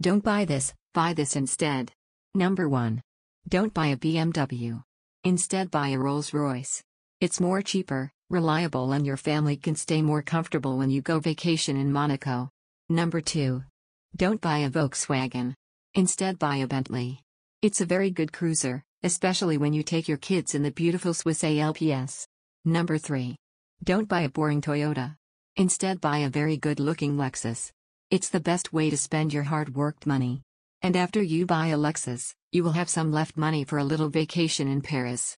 Don't buy this instead. Number 1. Don't buy a BMW. Instead buy a Rolls-Royce. It's more cheaper, reliable, and your family can stay more comfortable when you go vacation in Monaco. Number 2. Don't buy a Volkswagen. Instead buy a Bentley. It's a very good cruiser, especially when you take your kids in the beautiful Swiss Alps. Number 3. Don't buy a boring Toyota. Instead buy a very good-looking Lexus. It's the best way to spend your hard-worked money. And after you buy a Lexus, you will have some left money for a little vacation in Paris.